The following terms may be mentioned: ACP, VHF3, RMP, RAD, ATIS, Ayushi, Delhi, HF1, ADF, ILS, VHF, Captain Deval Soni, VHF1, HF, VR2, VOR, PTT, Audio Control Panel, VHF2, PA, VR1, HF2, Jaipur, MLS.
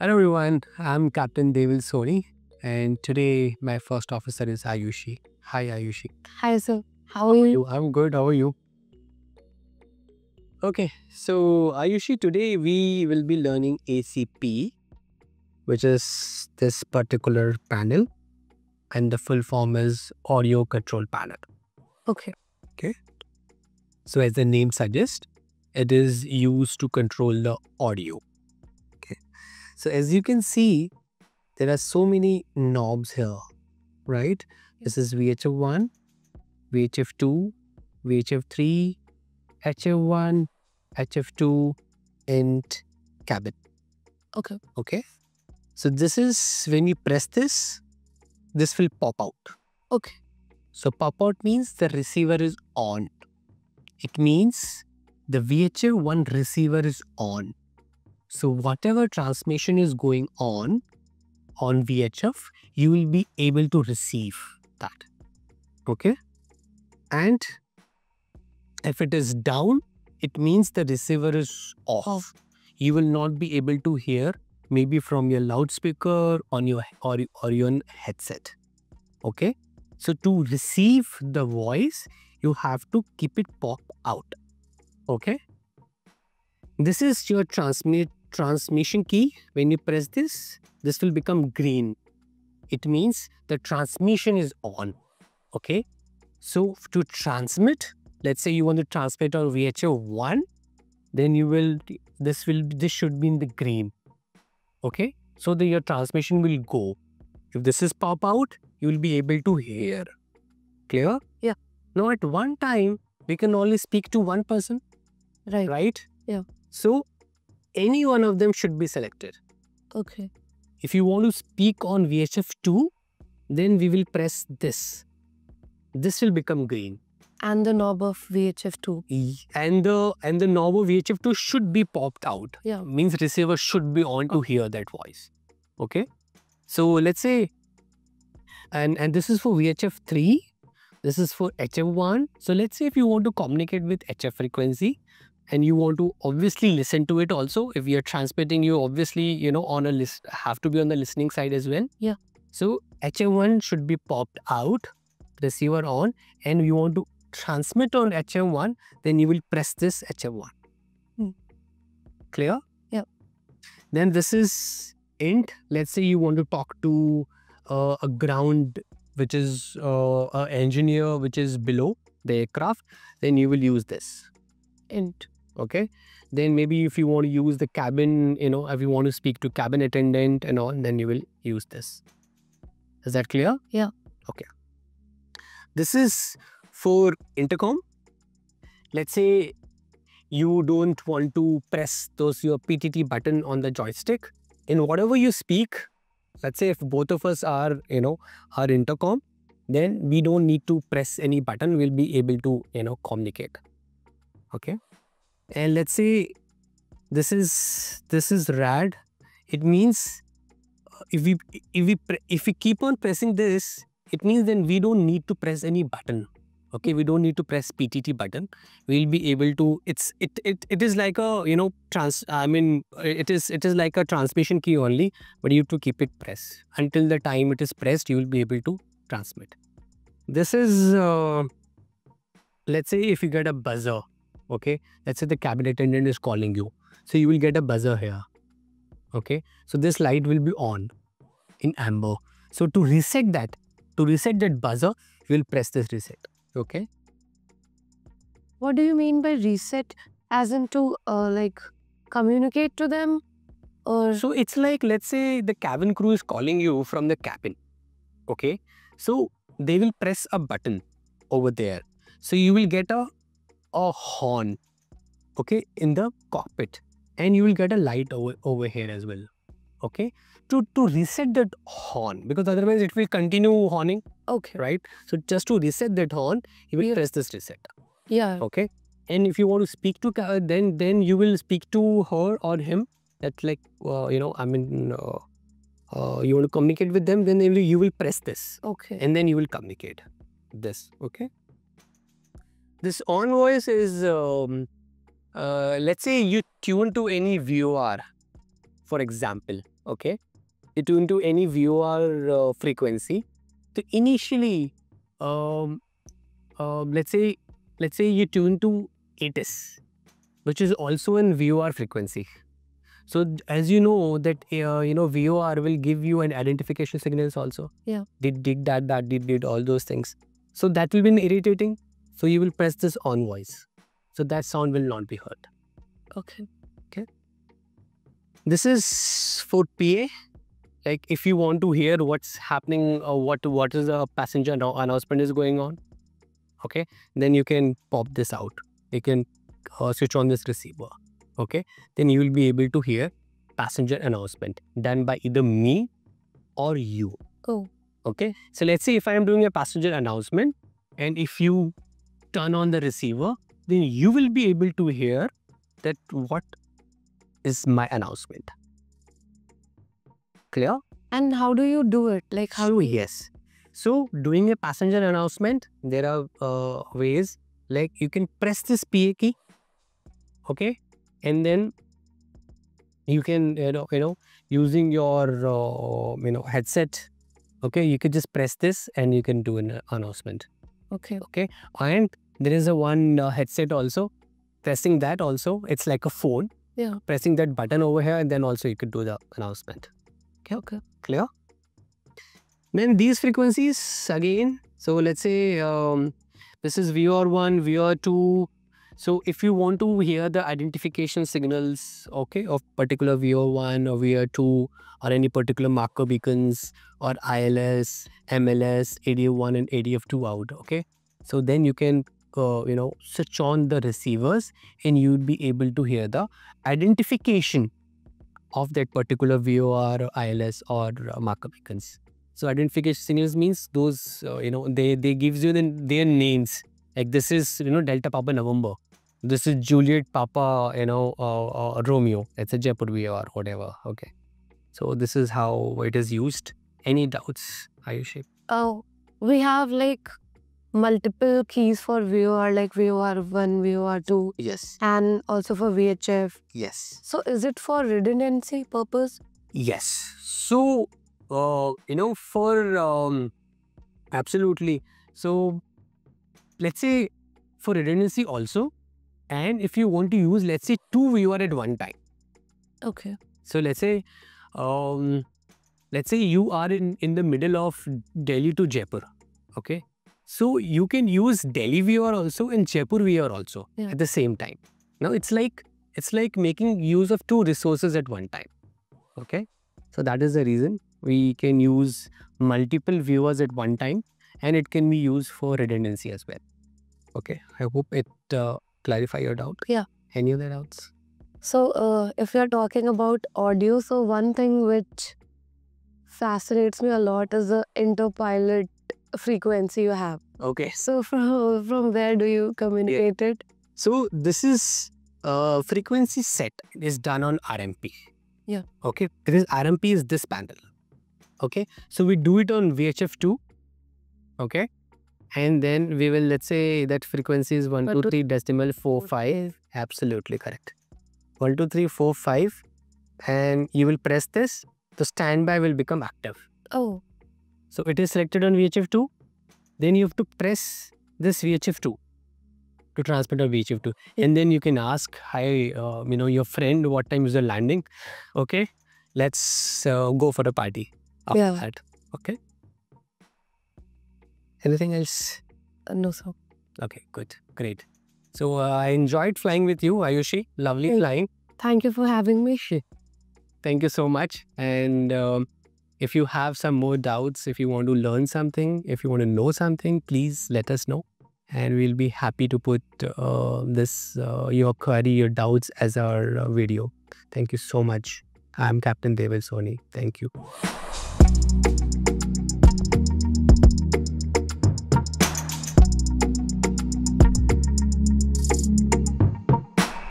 Hello everyone, I'm Captain Deval Soni, and today my first officer is Ayushi. Hi Ayushi. Hi sir, how are you? I'm good, how are you? Okay, so Ayushi, today we will be learning ACP, which is this particular panel, and the full form is Audio Control Panel. Okay. Okay. So as the name suggests, it is used to control the audio. So as you can see, there are so many knobs here, right? This is VHF1, VHF2, VHF3, HF1, HF2, and cabin. Okay. Okay. So this is, when you press this, this will pop out. Okay. So pop out means the receiver is on. It means the VHF1 receiver is on. So whatever transmission is going on VHF, you will be able to receive that, okay? And if it is down, it means the receiver is off. You will not be able to hear, maybe from your loudspeaker on your, or your headset, okay? So to receive the voice, you have to keep it pop out, okay? This is your transmission key. When you press this, this will become green. It means the transmission is on. Okay. So to transmit, let's say you want to transmit on VHF1, then you will, this should be in the green. Okay. So your transmission will go. If this is pop out, you will be able to hear. Clear? Yeah. Now at one time, we can only speak to one person. Right. Right? Yeah. So any one of them should be selected. Okay. If you want to speak on VHF2, then we will press this. This will become green. And the knob of VHF2. And the knob of VHF2 should be popped out. Yeah. Means receiver should be on to hear that voice. Okay. So let's say, and this is for VHF3. This is for HF1. So let's say if you want to communicate with HF frequency, and you want to obviously listen to it also. If you're transmitting, you obviously, you know, on a list, have to be on the listening side as well. Yeah. So HF1 should be popped out, receiver on, and you want to transmit on HF1, then you will press this HF1. Hmm. Clear? Yeah. Then this is int. Let's say you want to talk to a ground, which is an engineer, which is below the aircraft, then you will use this. Int. Okay, then maybe if you want to use the cabin, you know, if you want to speak to cabin attendant and all, then you will use this. Is that clear? Yeah. Okay. This is for intercom. Let's say you don't want to press your PTT button on the joystick. In whatever you speak, let's say if both of us are, you know, are intercom, then we don't need to press any button. We'll be able to, you know, communicate. Okay, and let's say this is RAD. It means if we keep on pressing this, it means then we don't need to press any button. Okay, we don't need to press PTT button. We'll be able to. It is like a, you know, it is like a transmission key only, but you have to keep it pressed until the time it is pressed. You will be able to transmit. This is let's say if you get a buzzer. Okay, let's say the cabin attendant is calling you. So you will get a buzzer here. Okay, so this light will be on in amber. So to reset that buzzer, you will press this reset. Okay. What do you mean by reset? As in to like communicate to them? Or? So it's like, let's say the cabin crew is calling you from the cabin. Okay, so they will press a button over there. So you will get a horn, okay, in the cockpit, and you will get a light over here as well, okay, to reset that horn, because otherwise it will continue horning, okay, right? So just to reset that horn, you will press this reset. Yeah. Okay, and if you want to speak to, then you will speak to her or him. That's like you know, you want to communicate with them, then you will press this. Okay, and then you will communicate this. Okay. This on voice is, let's say you tune to any VOR for example, okay, into any VOR frequency. So initially, let's say you tune to ATIS, which is also in VOR frequency. So as you know that VOR will give you an identification signals also. Yeah. Did that did all those things. So that will be irritating. So you will press this on voice. So that sound will not be heard. Okay. Okay. This is for PA. Like if you want to hear what's happening or what is the passenger announcement is going on, okay, then you can pop this out. You can switch on this receiver, okay. Then you will be able to hear passenger announcement done by either me or you. Oh. Okay. So let's say if I am doing a passenger announcement, and if you turn on the receiver, then you will be able to hear that what is my announcement. Clear? And how do you do it? Like how? So, yes. So doing a passenger announcement, there are ways, like you can press this PA key, okay, and then you can using your headset, okay, you could just press this and you can do an announcement. Okay. Okay. And there is a one headset also. Pressing that also, it's like a phone. Yeah. Pressing that button over here, and then also you could do the announcement. Okay. Clear? Then these frequencies again. So let's say this is VR1, VR2. So if you want to hear the identification signals, okay, of particular VR1 or VR2 or any particular marker beacons or ILS, MLS, ADF1 and ADF2 out, okay. So then you can, switch on the receivers and you'd be able to hear the identification of that particular VOR or ILS or marker beacons. So identification signals means those, they gives you their names. Like this is, Delta Papa November. This is Juliet Papa, Romeo. It's a Jaipur VOR, whatever. Okay. So this is how it is used. Any doubts, Ayushi? Oh, we have like multiple keys for VOR, like VOR1, VOR2. Yes. And also for VHF. Yes. So is it for redundancy purpose? Yes. So, absolutely. So, let's say for redundancy also, and if you want to use, let's say, two VOR at one time. Okay. So, let's say you are in the middle of Delhi to Jaipur, okay? So, you can use Delhi VOR also and Jaipur VOR also, yeah, at the same time. Now, it's like making use of two resources at one time, okay? So, that is the reason we can use multiple viewers at one time, and it can be used for redundancy as well. Okay, I hope it clarifies your doubt. Yeah. Any other doubts? So, if you're talking about audio, so one thing which fascinates me a lot is the interpilot frequency you have. Okay. So from where do you communicate it? So this is frequency set. It is done on RMP. Yeah. Okay. It is RMP is this panel. Okay. So we do it on VHF2. Okay. And then we will, let's say that frequency is 123.45. Absolutely correct. 123.45. And you will press this. The standby will become active. Oh. So it is selected on VHF2. Then you have to press this VHF2 to transmit on VHF2. Yeah. And then you can ask, hi, your friend, what time is the landing? Okay. Let's go for a party after that. Okay. Anything else? No, sir. Okay, good. Great. So, I enjoyed flying with you, Ayushi. Lovely flying. Thank you for having me. Thank you so much. And if you have some more doubts, if you want to learn something, if you want to know something, please let us know. And we'll be happy to put your query, your doubts as our video. Thank you so much. I'm Captain Deval Soni. Thank you.